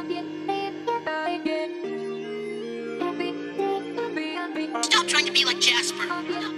Stop trying to be like Jvsper.